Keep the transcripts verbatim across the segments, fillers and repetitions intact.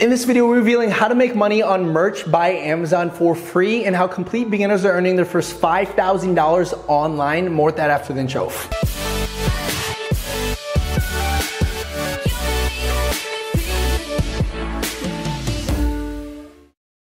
In this video, we're revealing how to make money on Merch by Amazon for free and how complete beginners are earning their first five thousand dollars online. More at that after the intro.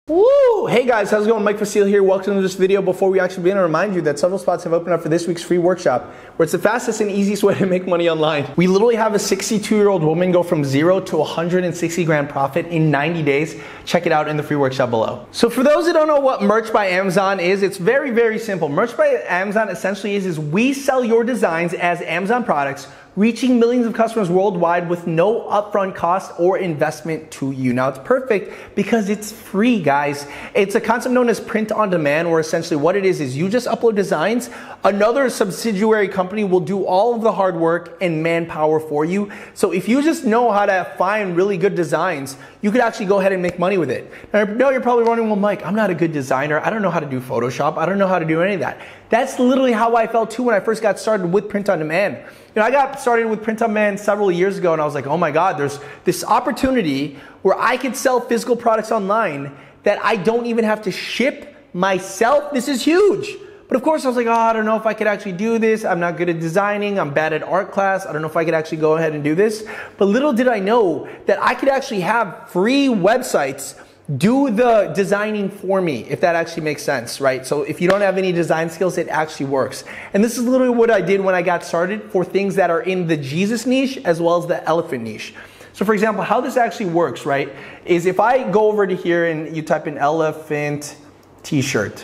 Woo! Hey guys, how's it going? Mike Vestil here. Welcome to this video. Before we actually begin, I remind you that several spots have opened up for this week's free workshop, where it's the fastest and easiest way to make money online. We literally have a sixty-two-year-old woman go from zero to one hundred sixty grand profit in ninety days. Check it out in the free workshop below. So for those that don't know what Merch by Amazon is, it's very, very simple. Merch by Amazon essentially is, is we sell your designs as Amazon products, reaching millions of customers worldwide with no upfront cost or investment to you. Now it's perfect because it's free, guys. It's a concept known as print on demand, where essentially what it is is you just upload designs, another subsidiary company will do all of the hard work and manpower for you. So if you just know how to find really good designs, you could actually go ahead and make money with it. Now I know you're probably wondering, well, Mike, I'm not a good designer. I don't know how to do Photoshop. I don't know how to do any of that. That's literally how I felt too when I first got started with print on demand. You know, I got started with print on demand several years ago and I was like, oh my God, there's this opportunity where I could sell physical products online that I don't even have to ship myself. This is huge. But of course I was like, oh, I don't know if I could actually do this. I'm not good at designing. I'm bad at art class. I don't know if I could actually go ahead and do this. But little did I know that I could actually have free websites do the designing for me, if that actually makes sense, right? So if you don't have any design skills, it actually works. And this is literally what I did when I got started for things that are in the Jesus niche as well as the elephant niche. So for example, how this actually works, right, is if I go over to here and you type in elephant t-shirt,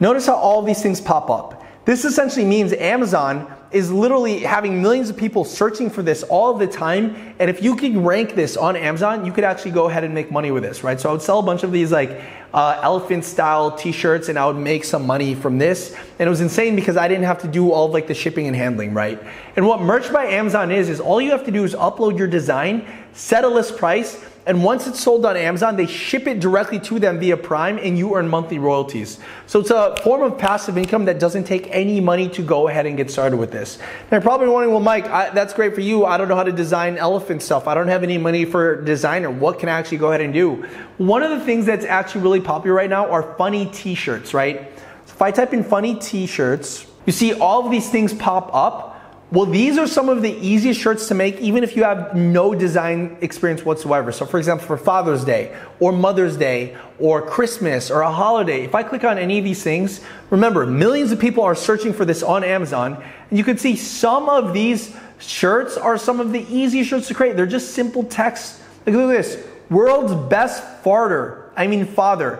notice how all these things pop up. This essentially means Amazon is literally having millions of people searching for this all the time. And if you could rank this on Amazon, you could actually go ahead and make money with this, right? So I would sell a bunch of these like uh, elephant style t-shirts and I would make some money from this. And it was insane because I didn't have to do all of, like the shipping and handling, right? And what Merch by Amazon is, is all you have to do is upload your design, set a list price, and once it's sold on Amazon, they ship it directly to them via Prime and you earn monthly royalties. So it's a form of passive income that doesn't take any money to go ahead and get started with this. And you're probably wondering, well, Mike, I, that's great for you. I don't know how to design elephant stuff. I don't have any money for designer. What can I actually go ahead and do? One of the things that's actually really popular right now are funny t-shirts, right? So if I type in funny t-shirts, you see all of these things pop up. Well, these are some of the easiest shirts to make even if you have no design experience whatsoever. So for example, for Father's Day or Mother's Day or Christmas or a holiday, if I click on any of these things, remember, millions of people are searching for this on Amazon. And you can see some of these shirts are some of the easiest shirts to create. They're just simple text. Like, look at this. World's best farter. I mean, father.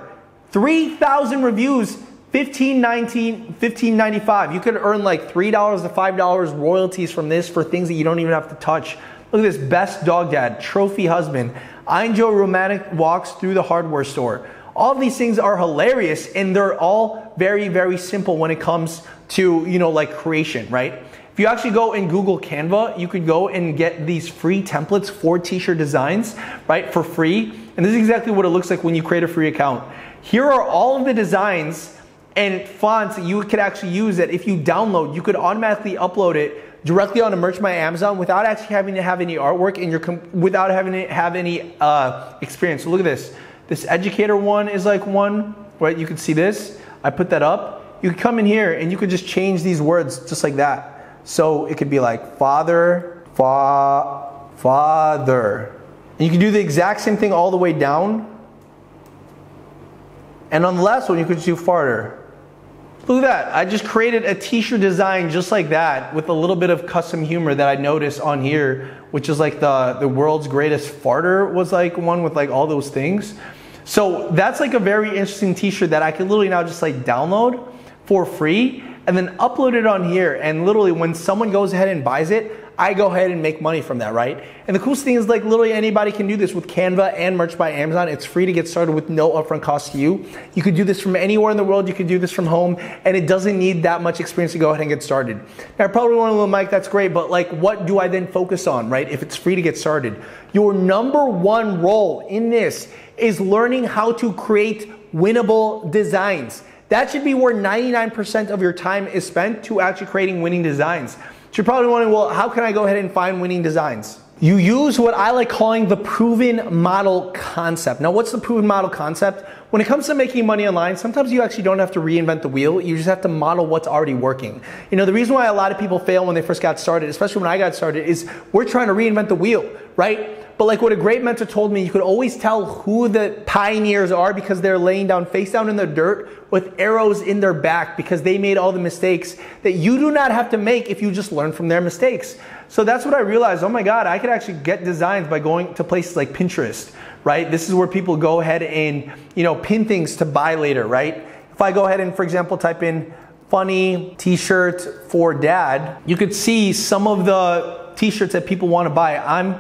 three thousand reviews. fifteen nineteen, fifteen ninety-five. You could earn like three to five dollars royalties from this for things that you don't even have to touch. Look at this, best dog dad, trophy husband. I enjoy romantic walks through the hardware store. All of these things are hilarious and they're all very, very simple when it comes to, you know, like creation, right? If you actually go and Google Canva, you could go and get these free templates for t-shirt designs, right, for free. And this is exactly what it looks like when you create a free account. Here are all of the designs and fonts that you could actually use that if you download, you could automatically upload it directly onto Merch by Amazon without actually having to have any artwork and you're without having to have any uh, experience. So look at this. This educator one is like one, right? You can see this. I put that up. You can come in here and you could just change these words just like that. So it could be like father, fa, father. And you can do the exact same thing all the way down. And on the last one, you could just do farter. Look at that, I just created a t-shirt design just like that with a little bit of custom humor that I noticed on here, which is like the, the world's greatest farter was like one with like all those things. So that's like a very interesting t-shirt that I can literally now just like download for free and then upload it on here. And literally when someone goes ahead and buys it, I go ahead and make money from that, right? And the coolest thing is like literally anybody can do this with Canva and Merch by Amazon. It's free to get started with no upfront cost to you. You could do this from anywhere in the world. You could do this from home and it doesn't need that much experience to go ahead and get started. Now, I probably want a little mic, that's great, but like what do I then focus on, right? If it's free to get started. Your number one role in this is learning how to create winnable designs. That should be where ninety-nine percent of your time is spent to actually creating winning designs. So you're probably wondering, well, how can I go ahead and find winning designs? you use what I like calling the proven model concept. Now, what's the proven model concept? When it comes to making money online, sometimes you actually don't have to reinvent the wheel. You just have to model what's already working. You know, the reason why a lot of people fail when they first got started, especially when I got started, is we're trying to reinvent the wheel, right? But like what a great mentor told me, you could always tell who the pioneers are because they're laying down face down in the dirt with arrows in their back because they made all the mistakes that you do not have to make if you just learn from their mistakes. So that's what I realized. Oh my God, I could actually get designs by going to places like Pinterest, right? This is where people go ahead and, you know, pin things to buy later, right? If I go ahead and, for example, type in funny t-shirt for dad, you could see some of the t-shirts that people want to buy. I'm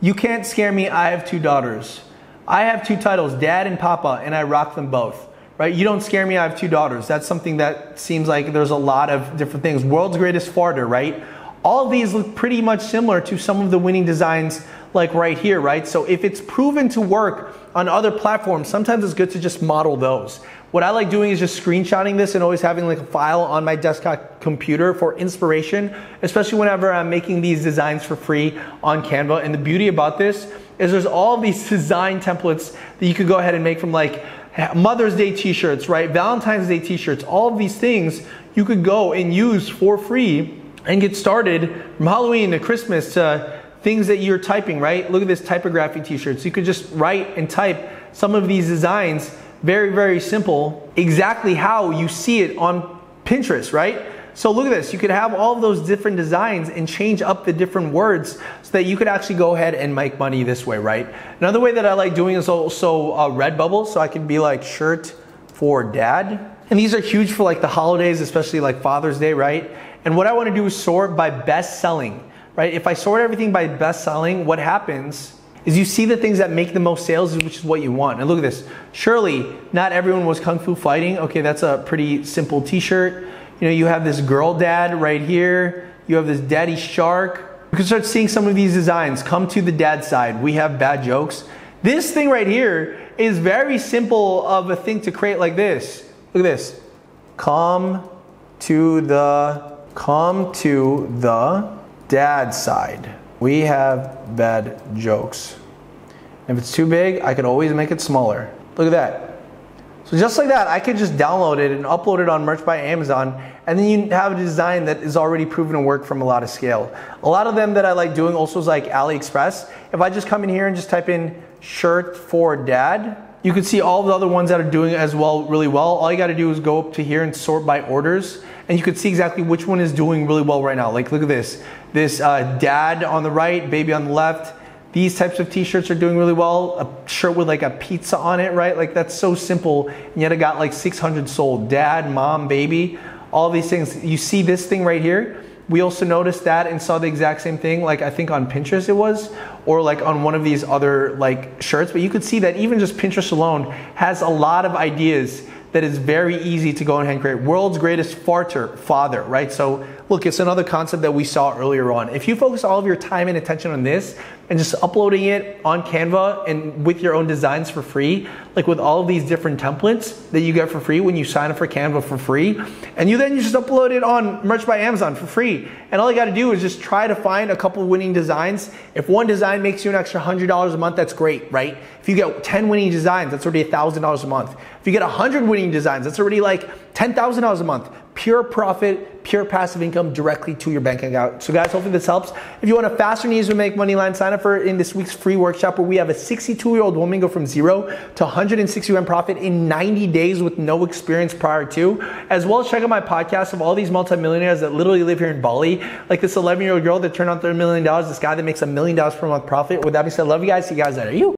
You can't scare me, I have two daughters. I have two titles, Dad and Papa, and I rock them both, right? You don't scare me, I have two daughters. That's something that seems like there's a lot of different things. World's greatest farter, right? All of these look pretty much similar to some of the winning designs like right here, right? So if it's proven to work on other platforms, sometimes it's good to just model those. What I like doing is just screenshotting this and always having like a file on my desktop computer for inspiration, especially whenever I'm making these designs for free on Canva. And the beauty about this is there's all these design templates that you could go ahead and make from like Mother's Day t-shirts, right? Valentine's Day t-shirts, all of these things you could go and use for free and get started from Halloween to Christmas to things that you're typing, right? Look at this typographic t-shirt. So you could just write and type some of these designs, very, very simple, exactly how you see it on Pinterest, right? So look at this, you could have all of those different designs and change up the different words so that you could actually go ahead and make money this way, right? Another way that I like doing is also uh, Redbubble, so I could be like shirt for dad. And these are huge for like the holidays, especially like Father's Day, right? And what I want to do is sort by best selling, right? If I sort everything by best selling, what happens is you see the things that make the most sales, which is what you want. And look at this. Surely not everyone was kung fu fighting. Okay, that's a pretty simple t-shirt. You know, you have this girl dad right here. You have this daddy shark. You can start seeing some of these designs. Come to the dad side. We have bad jokes. This thing right here is very simple of a thing to create like this. Look at this. Come to the Come to the dad side. We have bad jokes. If it's too big, I could always make it smaller. Look at that. So just like that, I could just download it and upload it on Merch by Amazon, and then you have a design that is already proven to work from a lot of scale. A lot of them that I like doing also is like AliExpress. If I just come in here and just type in shirt for dad, you can see all the other ones that are doing as well really well. All you gotta do is go up to here and sort by orders, and you can see exactly which one is doing really well right now. Like look at this, this uh, dad on the right, baby on the left. These types of t-shirts are doing really well. A shirt with like a pizza on it, right? Like that's so simple, and yet it got like six hundred sold. Dad, mom, baby, all these things. You see this thing right here? We also noticed that and saw the exact same thing, like I think on Pinterest it was, or like on one of these other like shirts, but you could see that even just Pinterest alone has a lot of ideas that is very easy to go ahead and create. World's greatest farter, father, right? So look, it's another concept that we saw earlier on. If you focus all of your time and attention on this and just uploading it on Canva and with your own designs for free, like with all of these different templates that you get for free when you sign up for Canva for free, and you then you just upload it on Merch by Amazon for free. And all you gotta do is just try to find a couple winning designs. If one design makes you an extra one hundred dollars a month, that's great, right? If you get ten winning designs, that's already one thousand dollars a month. If you get one hundred winning designs, that's already like ten thousand dollars a month. Pure profit, pure passive income directly to your bank account. So guys, hopefully this helps. If you want a faster and easier to make money line, sign up for in this week's free workshop where we have a sixty-two-year-old woman go from zero to one hundred sixty grand profit in ninety days with no experience prior to. As well as check out my podcast of all these multimillionaires that literally live here in Bali, like this eleven-year-old girl that turned on thirty million dollars, this guy that makes a million dollars per month profit. With that being said, I love you guys. See you guys later. You.